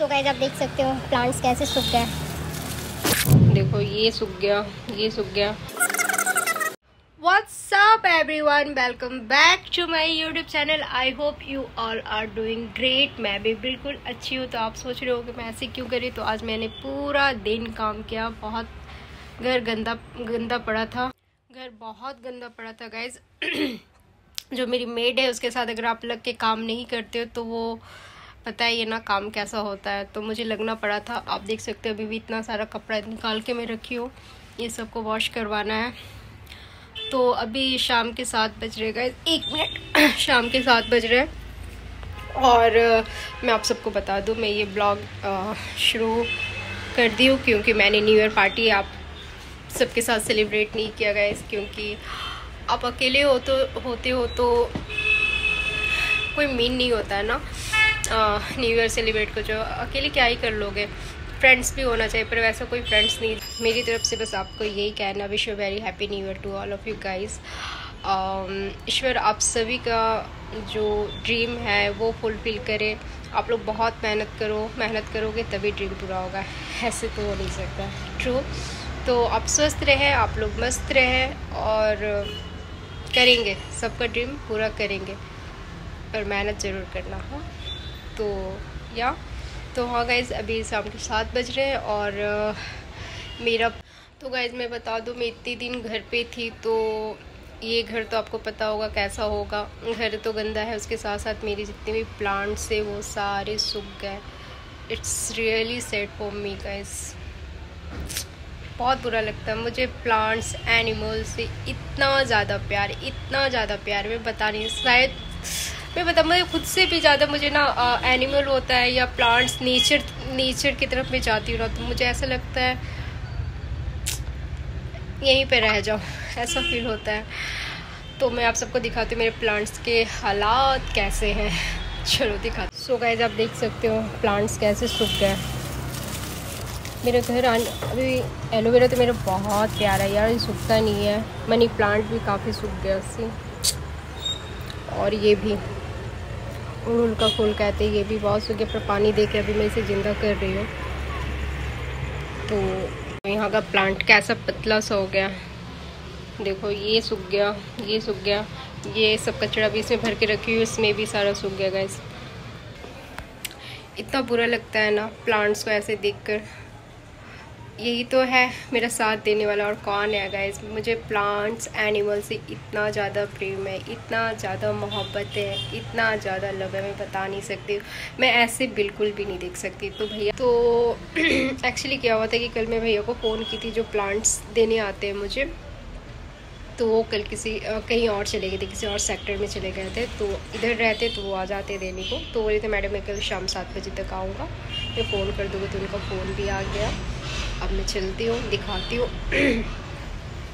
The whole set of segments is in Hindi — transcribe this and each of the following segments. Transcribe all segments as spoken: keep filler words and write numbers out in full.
सो गाइस आप देख सकते हो प्लांट्स कैसे सूख गए। देखो ये सूख गया, ये सूख गया। What's up everyone, welcome back to my YouTube channel. I hope you all are doing great। मैं भी बिल्कुल अच्छी हूँ। तो आप सोच रहे हो कि मैं ऐसे क्यों करी, तो आज मैंने पूरा दिन काम किया। बहुत घर गंदा गंदा पड़ा था, घर बहुत गंदा पड़ा था गाइज। जो मेरी मेड है उसके साथ अगर आप लग के काम नहीं करते हो तो वो पता है ये ना काम कैसा होता है, तो मुझे लगना पड़ा था। आप देख सकते हो अभी भी इतना सारा कपड़ा निकाल के मैं रखी हूँ, ये सबको वॉश करवाना है। तो अभी शाम के सात बज रहे गाइस, एक मिनट, शाम के सात बज रहे हैं। और मैं आप सबको बता दूँ, मैं ये ब्लॉग शुरू कर दी हूँ क्योंकि मैंने न्यू ईयर पार्टी आप सबके साथ सेलिब्रेट नहीं किया गाइस। क्योंकि आप अकेले हो तो होते हो तो कोई मीन नहीं होता है ना न्यू ईयर सेलिब्रेट को, जो अकेले क्या ही कर लोगे। फ्रेंड्स भी होना चाहिए पर वैसा कोई फ्रेंड्स नहीं। मेरी तरफ से बस आपको यही कहना, wish you very happy new year to all of you guys. ईश्वर आप सभी का जो ड्रीम है वो फुलफिल करे। आप लोग बहुत मेहनत करो, मेहनत करोगे तभी ड्रीम पूरा होगा, ऐसे तो हो नहीं सकता। ट्रू। तो आप स्वस्थ रहें, आप लोग मस्त रहें और करेंगे, सबका ड्रीम पूरा करेंगे, पर मेहनत ज़रूर करना हो। तो या तो हाँ गाइज़, अभी शाम के सात बज रहे हैं। और मेरा तो गाइज़ मैं बता दूँ, मैं इतने दिन घर पे थी तो ये घर तो आपको पता होगा कैसा होगा। घर तो गंदा है, उसके साथ साथ मेरे जितने भी प्लांट्स है वो सारे सूख गए। It's really sad for me guys, बहुत बुरा लगता है मुझे। प्लांट्स एनिमल्स से इतना ज़्यादा प्यार, इतना ज़्यादा प्यार मैं बता नहीं, शायद मैं बता मुझे खुद से भी ज़्यादा मुझे ना एनिमल होता है या प्लांट्स, नेचर नेचर की तरफ मैं जाती हूँ ना, तो मुझे ऐसा लगता है यहीं पे रह जाओ, ऐसा फील होता है। तो मैं आप सबको दिखाती हूँ मेरे प्लांट्स के हालात कैसे हैं, चलो दिखाती। सो गाइस आप देख सकते हो प्लांट्स कैसे सूख गए। मेरे घर अभी एलोवेरा तो मेरा बहुत प्यारा है यार, ये सूखता नहीं है। मनी प्लांट भी काफ़ी सूख गया उससे, और ये भी उड़ूल का फूल कहते हैं, ये भी बहुत सूखे पर पानी देके अभी मैं इसे ज़िंदा कर रही हूँ। तो यहाँ का प्लांट कैसा पतला सा हो गया, देखो ये सूख गया, ये सूख गया। ये सब कचरा भी इसमें भर के रखी हुई, इसमें भी सारा सूख गया गाइस। इतना बुरा लगता है ना प्लांट्स को ऐसे देखकर। यही तो है मेरा साथ देने वाला, और कौन है गाइस। मुझे प्लांट्स एनिमल से इतना ज़्यादा प्रेम है, इतना ज़्यादा मोहब्बत है, इतना ज़्यादा लव है, मैं बता नहीं सकती। मैं ऐसे बिल्कुल भी नहीं देख सकती। तो भैया तो एक्चुअली क्या हुआ था कि कल मैं भैया को फ़ोन की थी जो प्लांट्स देने आते हैं मुझे, तो वो कल किसी कहीं और चले गए थे, किसी और सेक्टर में चले गए थे। तो इधर रहते तो वो आ जाते देने को, तो बोले थे मैडम मैं कल शाम सात बजे तक आऊँगा, मैं फ़ोन कर दूँगा। तो उनका फ़ोन भी आ गया। अब मैं चलती हूँ, दिखाती हूँ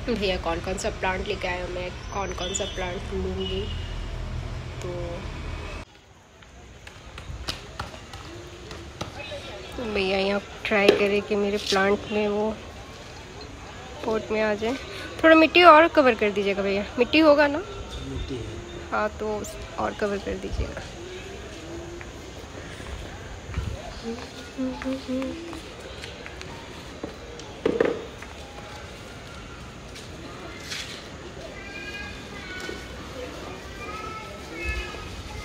भैया कौन कौन सा प्लांट लेके आया हूँ, मैं कौन कौन सा प्लांट लूँगी। तो भैया यहाँ ट्राई करें कि मेरे प्लांट में वो पोट में आ जाए। थोड़ा मिट्टी और कवर कर दीजिएगा भैया, मिट्टी होगा ना? मिट्टी है हाँ, तो और कवर कर दीजिएगा।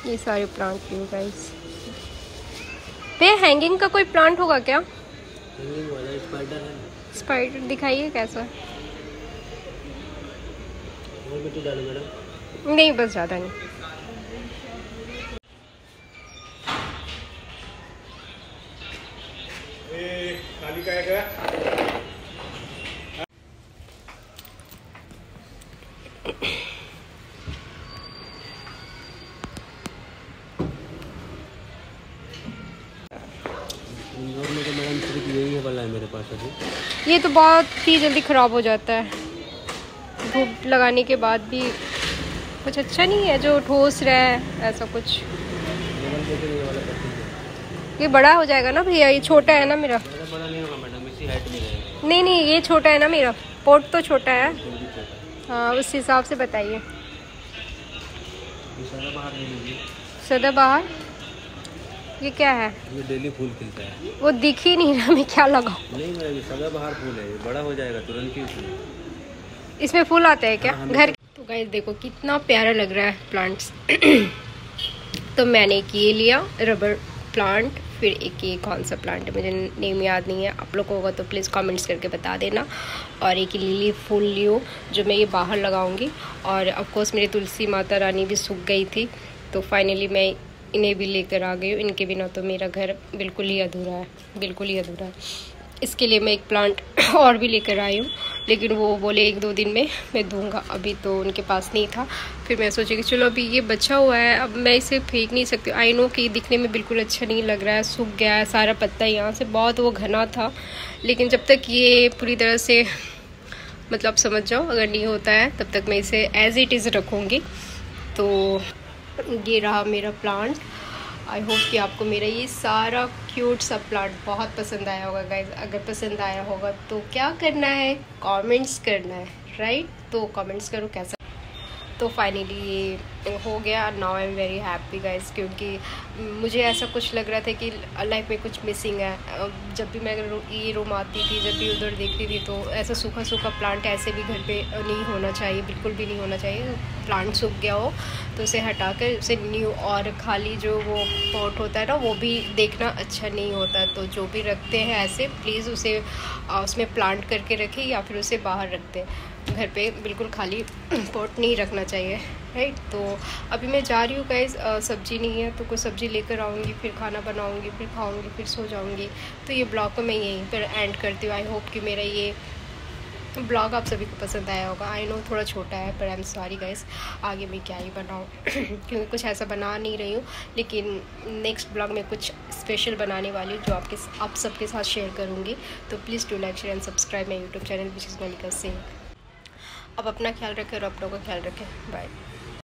ये सारे प्लांट हैं गाइस। भैया हैंगिंग का कोई प्लांट होगा क्या? हैंगिंग वाला स्पाइडर है, स्पाइडर दिखाइए कैसा। मिट्टी डालो मैडम। नहीं बस ज़्यादा नहीं। ए, खाली का है मेरे पास अभी। ये तो बहुत ही जल्दी खराब हो जाता है, धूप लगाने के बाद भी कुछ अच्छा नहीं है, जो ठोस रहा ऐसा कुछ। ये बड़ा हो जाएगा ना भैया, ये छोटा है ना मेरा। बड़ा नहीं होगा मैडम, इसी हाइट में रहेगा। नहीं नहीं ये छोटा है ना मेरा, पोट तो छोटा है हाँ, उस हिसाब से बताइए। सदाबहार ये क्या है? ये डेली फूल खिलता है। वो दिख ही नहीं रहा, मैं क्या लगाऊं? नहीं मैं सदा बाहर फूल है, बड़ा हो जाएगा तुरंत ही फूल। इसमें फूल आते हैं क्या? हाँ, घर। तो गाइस देखो कितना प्यारा लग रहा है प्लांट्स। तो मैंने एक ये लिया रबर प्लांट, फिर एक ये कौन सा प्लांट है मुझे नेम याद नहीं है, आप लोग को होगा तो प्लीज़ कमेंट्स करके बता देना। और एक लिली फूल लियो जो मैं ये बाहर लगाऊंगी। और ऑफकोर्स मेरी तुलसी माता रानी भी सूख गई थी, तो फाइनली मैं इन्हें भी लेकर आ गई हूँ। इनके बिना तो मेरा घर बिल्कुल ही अधूरा है, बिल्कुल ही अधूरा है। इसके लिए मैं एक प्लांट और भी लेकर आई हूँ, लेकिन वो बोले एक दो दिन में मैं दूंगा, अभी तो उनके पास नहीं था। फिर मैं सोची कि चलो अभी ये बचा हुआ है, अब मैं इसे फेंक नहीं सकती। आई नो कि दिखने में बिल्कुल अच्छा नहीं लग रहा है, सूख गया है सारा पत्ता यहाँ से, बहुत वो घना था। लेकिन जब तक ये पूरी तरह से मतलब समझ जाओ अगर नहीं होता है, तब तक मैं इसे एज़ इट इज़ रखूँगी। तो ये रहा मेरा प्लांट। आई होप कि आपको मेरा ये सारा क्यूट सा प्लांट बहुत पसंद आया होगा गाइज। अगर पसंद आया होगा तो क्या करना है? कमेंट्स करना है, राइट? तो कमेंट्स करो कैसा। तो फाइनली ये हो गया। Now I am very happy guys, क्योंकि मुझे ऐसा कुछ लग रहा था कि लाइफ में कुछ मिसिंग है। जब भी मैं ये रूम आती थी, जब भी उधर देखती थी, तो ऐसा सूखा सूखा प्लांट ऐसे भी घर पे नहीं होना चाहिए, बिल्कुल भी नहीं होना चाहिए। प्लांट सूख गया हो तो उसे हटा कर उसे न्यू, और खाली जो वो पॉट होता है ना वो भी देखना अच्छा नहीं होता। तो जो भी रखते हैं ऐसे प्लीज़ उसे उसमें प्लांट करके रखें या फिर उसे बाहर रख दें, घर पे बिल्कुल खाली पॉट नहीं रखना चाहिए, राइट? तो अभी मैं जा रही हूँ गाइज, सब्ज़ी नहीं है तो कुछ सब्ज़ी लेकर आऊँगी, फिर खाना बनाऊँगी, फिर खाऊँगी, फिर सो जाऊँगी। तो ये ब्लॉग को मैं यहीं पर एंड करती हूँ। आई होप कि मेरा ये ब्लॉग आप सभी को पसंद आया होगा। आई नो थोड़ा छोटा है, पर आई एम सॉरी गाइस, आगे मैं क्या ही बनाऊँ क्योंकि कुछ ऐसा बना नहीं रही हूँ। लेकिन नेक्स्ट ब्लॉग में कुछ स्पेशल बनाने वाली हूँ जो आपके आप सबके साथ शेयर करूँगी। तो please do like share and subscribe my YouTube channel which is Manika Singh. आप अपना ख्याल रखें और अपनों का ख्याल रखें। बाय।